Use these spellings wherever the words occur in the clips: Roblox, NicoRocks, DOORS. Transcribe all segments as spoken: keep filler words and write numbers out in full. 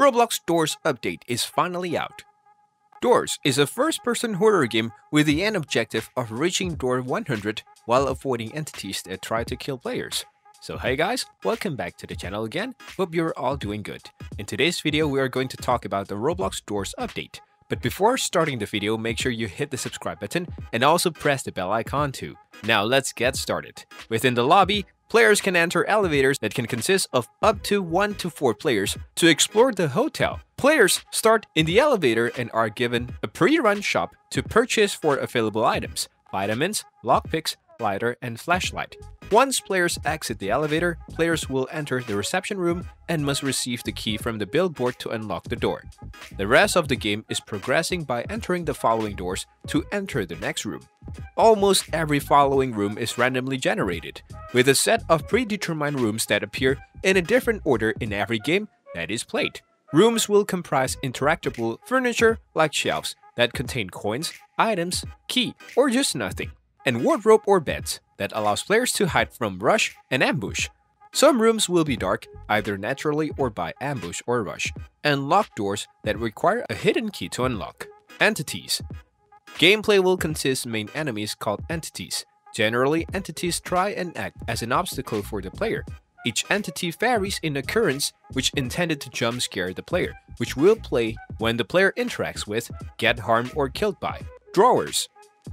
Roblox DOORS update is finally out. DOORS is a first-person horror game with the end objective of reaching door one hundred while avoiding entities that try to kill players. So hey guys, welcome back to the channel again, hope you're all doing good. In today's video we are going to talk about the Roblox DOORS update. But before starting the video, make sure you hit the subscribe button and also press the bell icon too. Now let's get started. Within the lobby, players can enter elevators that can consist of up to one to four players to explore the hotel. Players start in the elevator and are given a pre-run shop to purchase for available items: vitamins, lockpicks, lighter, and flashlight. Once players exit the elevator, players will enter the reception room and must receive the key from the billboard to unlock the door. The rest of the game is progressing by entering the following doors to enter the next room. Almost every following room is randomly generated, with a set of predetermined rooms that appear in a different order in every game that is played. Rooms will comprise interactable furniture like shelves that contain coins, items, key, or just nothing, and wardrobe or beds that allows players to hide from rush and ambush. Some rooms will be dark, either naturally or by ambush or rush, and locked doors that require a hidden key to unlock. Entities. Gameplay will consist of main enemies called entities. Generally, entities try and act as an obstacle for the player. Each entity varies in occurrence, which intended to jump scare the player, which will play when the player interacts with, get harmed or killed by. Drawers.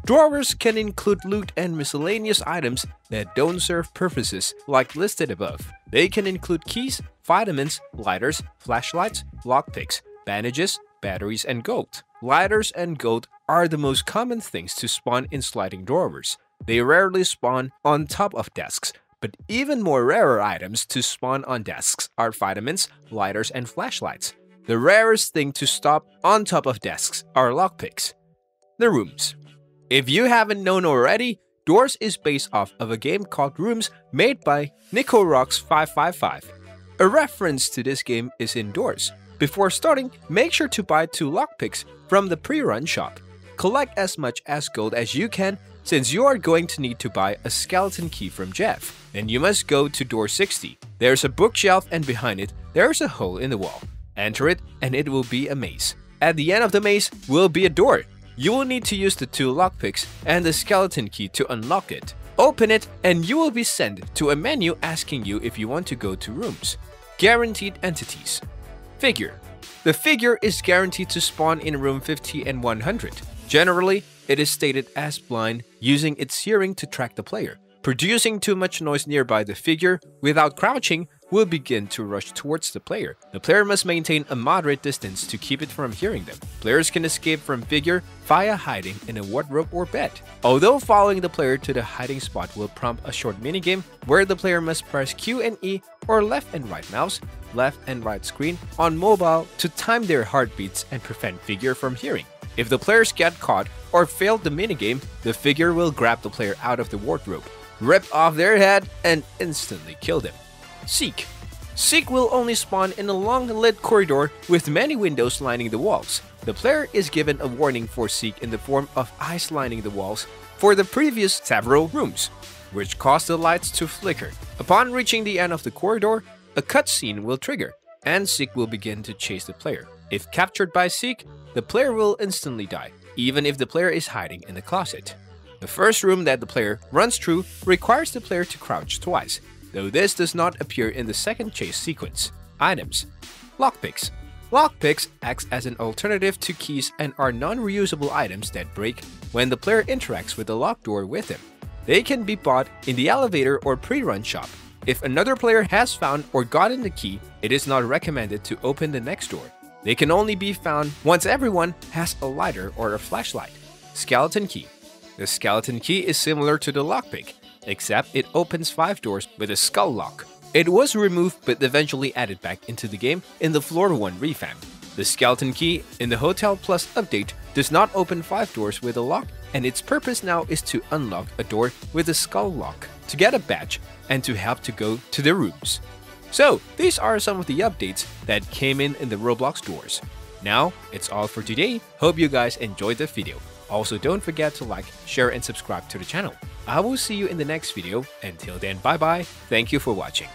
Drawers can include loot and miscellaneous items that don't serve purposes like listed above. They can include keys, vitamins, lighters, flashlights, lockpicks, bandages, batteries, and gold. Lighters and gold are the most common things to spawn in sliding drawers. They rarely spawn on top of desks, but even more rarer items to spawn on desks are vitamins, lighters, and flashlights. The rarest thing to stop on top of desks are lockpicks. The rooms. If you haven't known already, DOORS is based off of a game called Rooms made by NicoRocks five five five. A reference to this game is in DOORS. Before starting, make sure to buy two lockpicks from the pre-run shop. Collect as much as gold as you can, since you are going to need to buy a skeleton key from Jeff. Then you must go to door sixty. There's a bookshelf and behind it, there's a hole in the wall. Enter it and it will be a maze. At the end of the maze will be a door. You will need to use the two lockpicks and the skeleton key to unlock it. Open it and you will be sent to a menu asking you if you want to go to rooms. Guaranteed entities. Figure. The figure is guaranteed to spawn in room fifty and one hundred. Generally, it is stated as blind, using its hearing to track the player. Producing too much noise nearby the figure without crouching will begin to rush towards the player. The player must maintain a moderate distance to keep it from hearing them. Players can escape from figure via hiding in a wardrobe or bed. Although following the player to the hiding spot will prompt a short minigame where the player must press Q and E or left and right mouse, left and right screen on mobile to time their heartbeats and prevent figure from hearing. If the players get caught or failed the minigame, the figure will grab the player out of the wardrobe, rip off their head, and instantly kill them. Seek. Seek will only spawn in a long-lit corridor with many windows lining the walls. The player is given a warning for Seek in the form of eyes lining the walls for the previous several rooms, which cause the lights to flicker. Upon reaching the end of the corridor, a cutscene will trigger, and Seek will begin to chase the player. If captured by Seek, the player will instantly die, even if the player is hiding in the closet. The first room that the player runs through requires the player to crouch twice, though this does not appear in the second chase sequence. Items. Lockpicks. Lockpicks act as an alternative to keys and are non-reusable items that break when the player interacts with the locked door with them. They can be bought in the elevator or pre-run shop. If another player has found or gotten the key, it is not recommended to open the next door. They can only be found once everyone has a lighter or a flashlight. Skeleton key. The skeleton key is similar to the lockpick, except it opens five doors with a skull lock. It was removed but eventually added back into the game in the Floor one revamp. The skeleton key in the Hotel Plus update does not open five doors with a lock, and its purpose now is to unlock a door with a skull lock, to get a badge, and to help to go to the rooms. So, these are some of the updates that came in in the Roblox DOORS. Now, it's all for today. Hope you guys enjoyed the video. Also, don't forget to like, share, and subscribe to the channel. I will see you in the next video. Until then, bye-bye. Thank you for watching.